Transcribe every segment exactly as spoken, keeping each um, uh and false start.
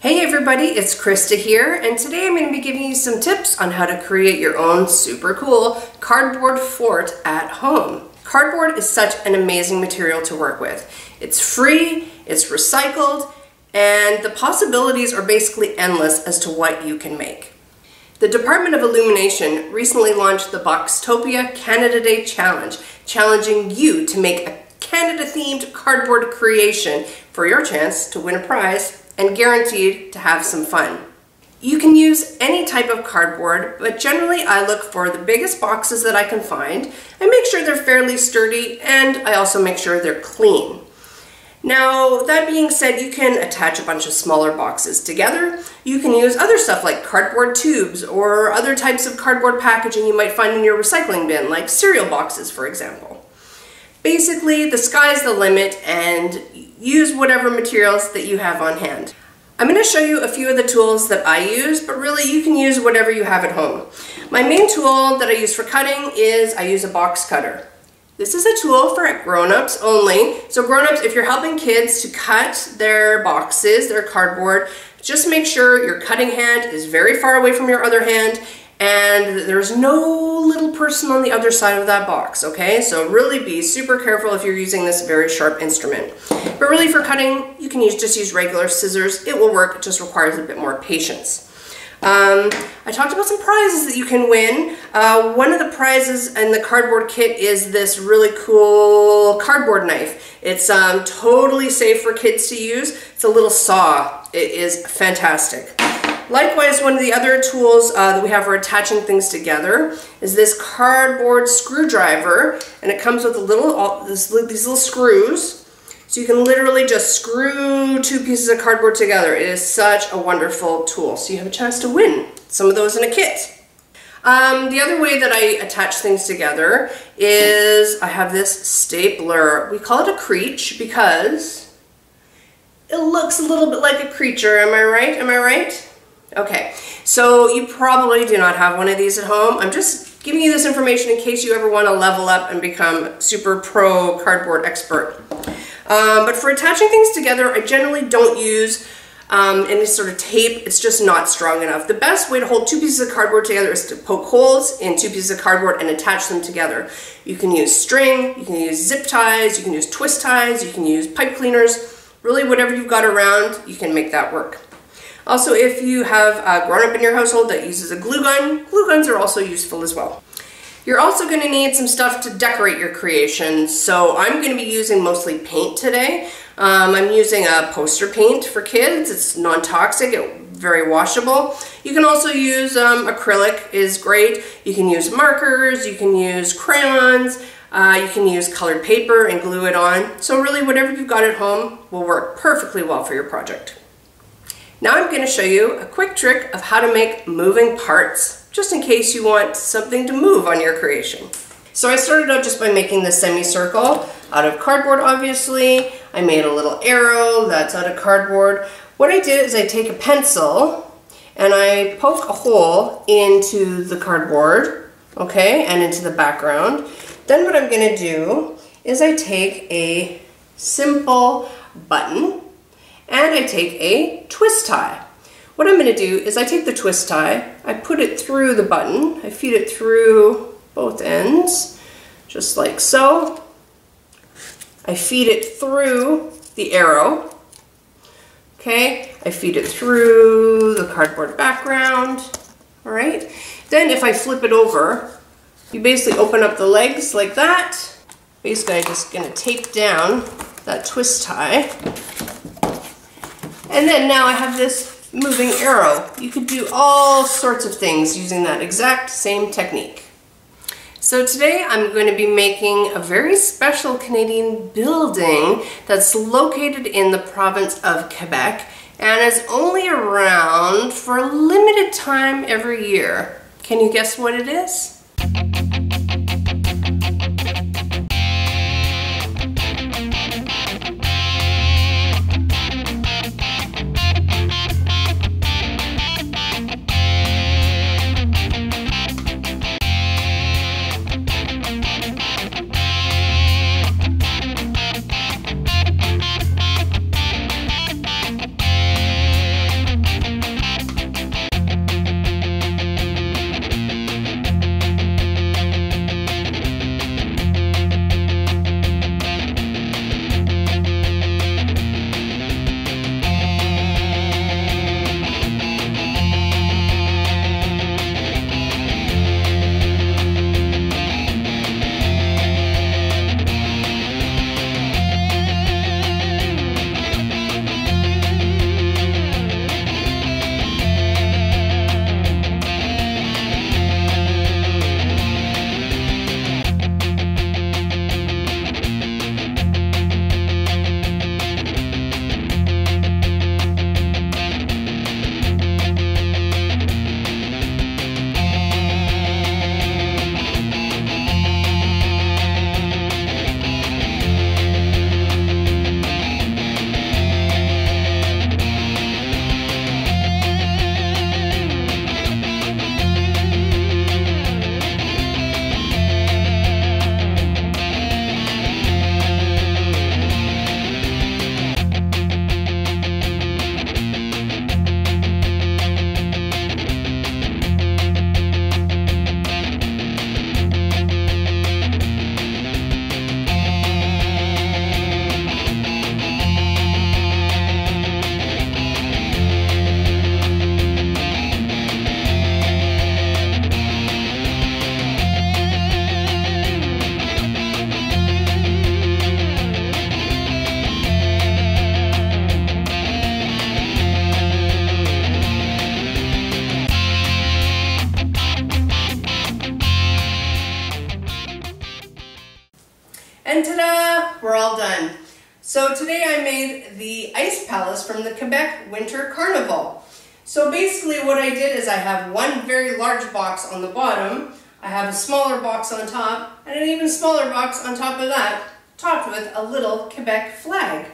Hey everybody, it's Krista here, and today I'm going to be giving you some tips on how to create your own super cool cardboard fort at home. Cardboard is such an amazing material to work with. It's free, it's recycled, and the possibilities are basically endless as to what you can make. The Department of Illumination recently launched the Boxtopia Canada Day Challenge, challenging you to make a Canada-themed cardboard creation for your chance to win a prize and guaranteed to have some fun. You can use any type of cardboard, but generally I look for the biggest boxes that I can find. I make sure they're fairly sturdy, and I also make sure they're clean. Now, that being said, you can attach a bunch of smaller boxes together. You can use other stuff like cardboard tubes or other types of cardboard packaging you might find in your recycling bin, like cereal boxes, for example. Basically, the sky's the limit, and use whatever materials that you have on hand. I'm going to show you a few of the tools that I use, but really you can use whatever you have at home. My main tool that I use for cutting is I use a box cutter. This is a tool for grown-ups only. So grown-ups, if you're helping kids to cut their boxes, their cardboard, just make sure your cutting hand is very far away from your other hand and there's no little person on the other side of that box, okay? So really be super careful if you're using this very sharp instrument. But really for cutting, you can use, just use regular scissors. It will work, it just requires a bit more patience. Um, I talked about some prizes that you can win. Uh, one of the prizes in the cardboard kit is this really cool cardboard knife. It's um, totally safe for kids to use. It's a little saw. It is fantastic. Likewise, one of the other tools uh, that we have for attaching things together is this cardboard screwdriver, and it comes with a little all, this, these little screws, so you can literally just screw two pieces of cardboard together. It is such a wonderful tool, so you have a chance to win some of those in a kit. Um, the other way that I attach things together is I have this stapler. We call it a creech because it looks a little bit like a creature. Am I right? Am I right? Okay, so you probably do not have one of these at home. I'm just giving you this information in case you ever want to level up and become super pro cardboard expert. Um, but for attaching things together, I generally don't use um, any sort of tape. It's just not strong enough. The best way to hold two pieces of cardboard together is to poke holes in two pieces of cardboard and attach them together. You can use string, you can use zip ties, you can use twist ties, you can use pipe cleaners. Really, whatever you've got around, you can make that work. Also, if you have a grown-up in your household that uses a glue gun, glue guns are also useful as well. You're also going to need some stuff to decorate your creation, so I'm going to be using mostly paint today. Um, I'm using a poster paint for kids. It's non-toxic, it's very washable. You can also use um, acrylic is great. You can use markers, you can use crayons, uh, you can use colored paper and glue it on. So really, whatever you've got at home will work perfectly well for your project. Now I'm going to show you a quick trick of how to make moving parts, just in case you want something to move on your creation. So I started out just by making this semicircle out of cardboard, obviously. I made a little arrow that's out of cardboard. What I did is I take a pencil and I poke a hole into the cardboard, okay, and into the background. Then what I'm going to do is I take a simple button and I take a twist tie. What I'm going to do is I take the twist tie, I put it through the button, I feed it through both ends, just like so. I feed it through the arrow, okay? I feed it through the cardboard background, all right? Then if I flip it over, you basically open up the legs like that. Basically, I'm just going to tape down that twist tie. And then now I have this moving arrow. You could do all sorts of things using that exact same technique. So today I'm going to be making a very special Canadian building that's located in the province of Quebec and is only around for a limited time every year. Can you guess what it is? fun. So today I made the Ice Palace from the Quebec Winter Carnival. So basically what I did is I have one very large box on the bottom, I have a smaller box on top, and an even smaller box on top of that, topped with a little Quebec flag.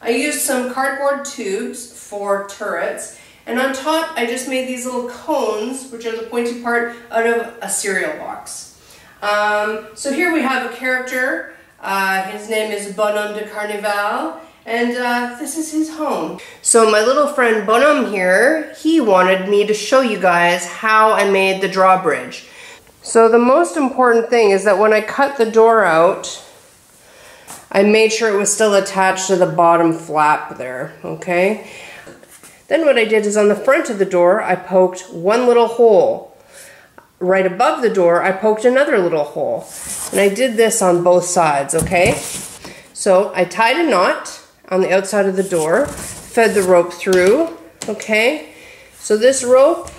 I used some cardboard tubes for turrets, and on top I just made these little cones, which are the pointy part, out of a cereal box. Um, so here we have a character, uh, his name is Bonhomme de Carnaval, and uh, this is his home. So my little friend Bonhomme here, he wanted me to show you guys how I made the drawbridge. So the most important thing is that when I cut the door out, I made sure it was still attached to the bottom flap there, okay? Then what I did is on the front of the door, I poked one little hole. Right above the door, I poked another little hole. And I did this on both sides, okay? So I tied a knot on the outside of the door, fed the rope through, okay? So this rope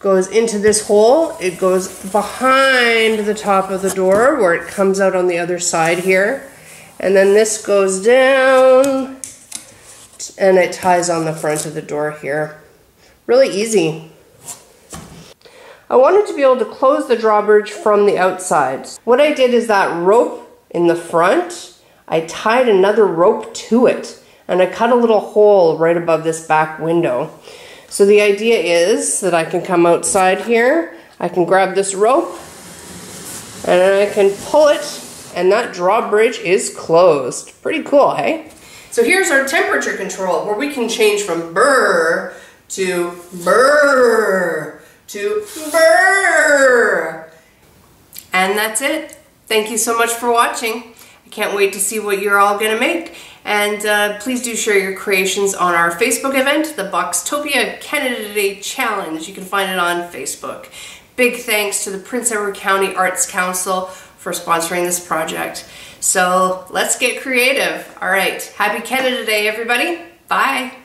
goes into this hole. It goes behind the top of the door where it comes out on the other side here. And then this goes down and it ties on the front of the door here. Really easy. I wanted to be able to close the drawbridge from the outside. What I did is that rope in the front, I tied another rope to it and I cut a little hole right above this back window. So the idea is that I can come outside here, I can grab this rope and I can pull it and that drawbridge is closed. Pretty cool, hey? So here's our temperature control where we can change from brrr to brrr. to burr. And that's it. Thank you so much for watching. I can't wait to see what you're all gonna make. And uh, please do share your creations on our Facebook event, the Boxtopia Canada Day Challenge. You can find it on Facebook. Big thanks to the Prince Edward County Arts Council for sponsoring this project. So let's get creative. All right, happy Canada Day, everybody. Bye.